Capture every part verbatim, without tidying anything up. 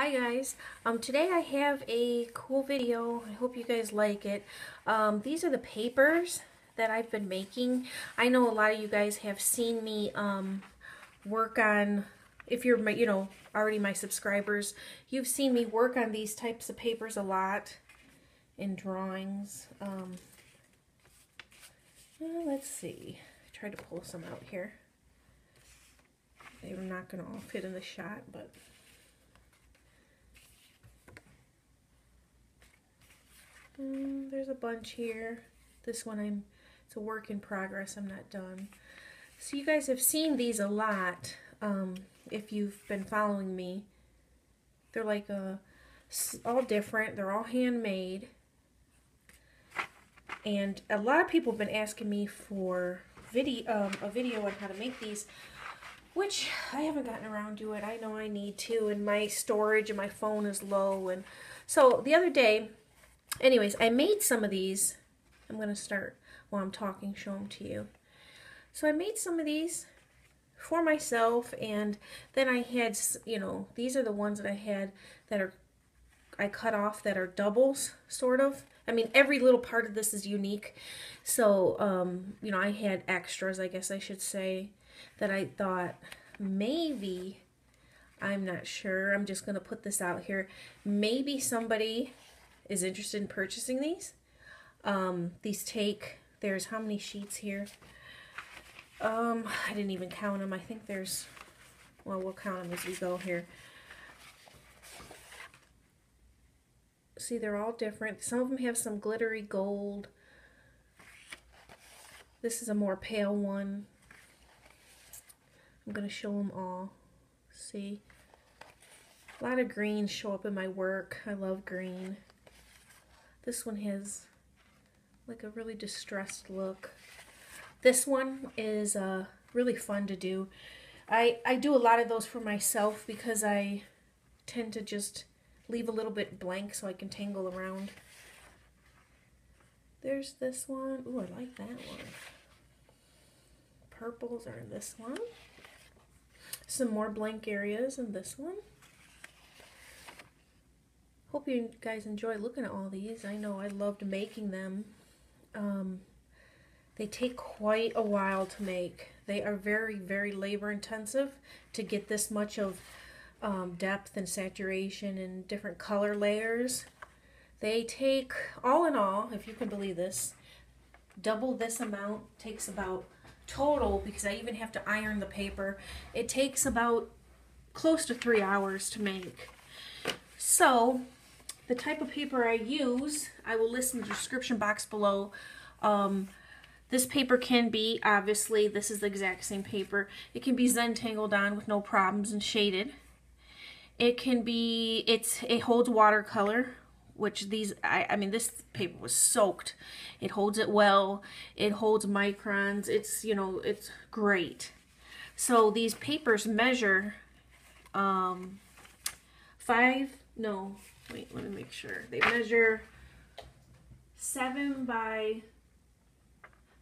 Hi guys, um, today I have a cool video. I hope you guys like it. Um, these are the papers that I've been making. I know a lot of you guys have seen me um, work on, if you're my, you know, already my subscribers, you've seen me work on these types of papers a lot in drawings. Um, well, let's see, try to pull some out here. They were not going to all fit in the shot, but... Mm, there's a bunch here. This one, I'm it's a work in progress. I'm not done. So you guys have seen these a lot um, if you've been following me. They're like a, all different. They're all handmade. And a lot of people have been asking me for video, um, a video on how to make these, which I haven't gotten around to it. I know I need to, and my storage and my phone is low. And so the other day... Anyways, I made some of these. I'm going to start while I'm talking, show them to you. So I made some of these for myself, and then I had, you know, these are the ones that I had that are, I cut off that are doubles, sort of. I mean, every little part of this is unique. So, um, you know, I had extras, I guess I should say, that I thought maybe, I'm not sure, I'm just going to put this out here, maybe somebody... is interested in purchasing these. Um, these take, there's how many sheets here? Um, I didn't even count them. I think there's, well, we'll count them as we go here. See, they're all different. Some of them have some glittery gold. This is a more pale one. I'm gonna show them all. See, a lot of greens show up in my work. I love green. This one has like a really distressed look. This one is uh, really fun to do. I, I do a lot of those for myself because I tend to just leave a little bit blank so I can tangle around. There's this one. Ooh, I like that one. Purples are in this one. Some more blank areas in this one. Hope you guys enjoy looking at all these. I know I loved making them. Um, they take quite a while to make. They are very, very labor intensive to get this much of um, depth and saturation and different color layers. They take, all in all, if you can believe this, double this amount takes about total, because I even have to iron the paper. It takes about close to three hours to make. So, the type of paper I use, I will list in the description box below. Um, this paper can be, obviously, this is the exact same paper. It can be Zentangled on with no problems and shaded. It can be, it's, it holds watercolor, which these, I, I mean, this paper was soaked. It holds it well. It holds microns. It's, you know, it's great. So, these papers measure um, five, no, wait, let me make sure. They measure seven by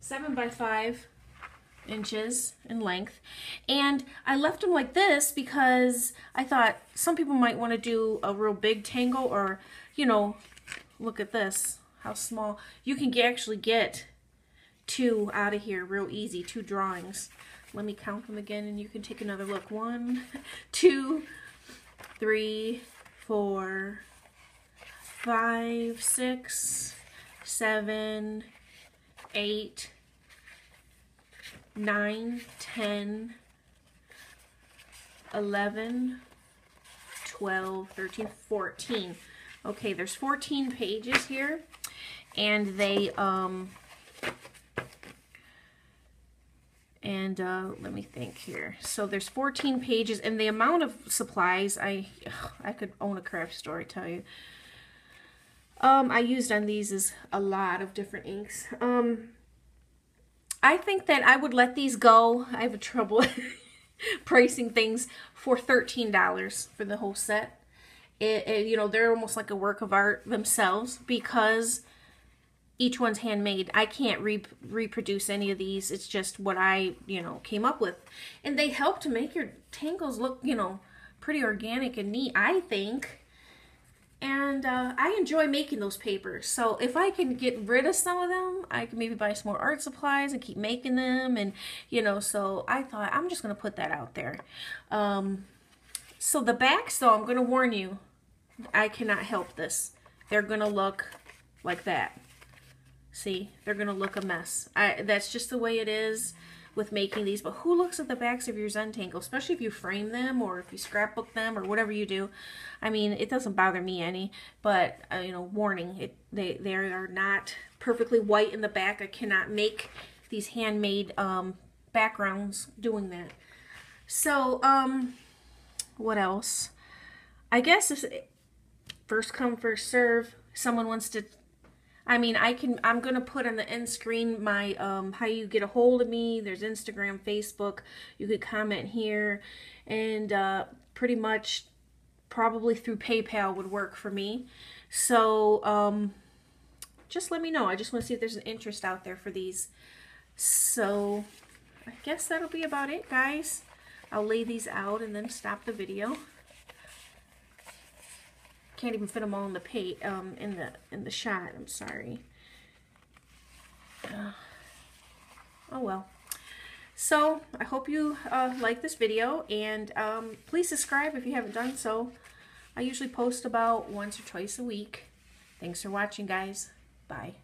seven by five inches in length. And I left them like this because I thought some people might want to do a real big tangle, or, you know, look at this, how small. You can actually get two out of here real easy, two drawings. Let me count them again and you can take another look. One, two, three, four, five, six, seven, eight, nine, ten, eleven, twelve, thirteen, fourteen. Okay, there's fourteen pages here, and they um and uh, let me think here. So there's fourteen pages, and the amount of supplies, I ugh, I could own a craft store, I tell you. Um, I used on these is a lot of different inks. Um, I think that I would let these go. I have a trouble pricing things for thirteen dollars for the whole set. It, it, you know, they're almost like a work of art themselves because... each one's handmade. I can't re reproduce any of these. It's just what I, you know, came up with. And they help to make your tangles look, you know, pretty organic and neat, I think. And uh, I enjoy making those papers. So if I can get rid of some of them, I can maybe buy some more art supplies and keep making them. And, you know, so I thought I'm just going to put that out there. Um, so the backs, though, I'm going to warn you, I cannot help this. They're going to look like that. See, they're going to look a mess. I, that's just the way it is with making these. But who looks at the backs of your Zentangle, especially if you frame them or if you scrapbook them or whatever you do? I mean, it doesn't bother me any, but uh, you know, warning, it, they, they are not perfectly white in the back. I cannot make these handmade um, backgrounds doing that. So, um, what else? I guess if first come, first serve, someone wants to, I mean, I can, I'm going to put on the end screen my, um, how you get a hold of me. There's Instagram, Facebook. You could comment here. And uh, pretty much probably through PayPal would work for me. So um, just let me know. I just want to see if there's an interest out there for these. So I guess that'll be about it, guys. I'll lay these out and then stop the video. Can't even fit them all in the pay, um, in the in the shot. I'm sorry. Uh, oh well. So I hope you uh, like this video, and um, please subscribe if you haven't done so. I usually post about once or twice a week. Thanks for watching, guys. Bye.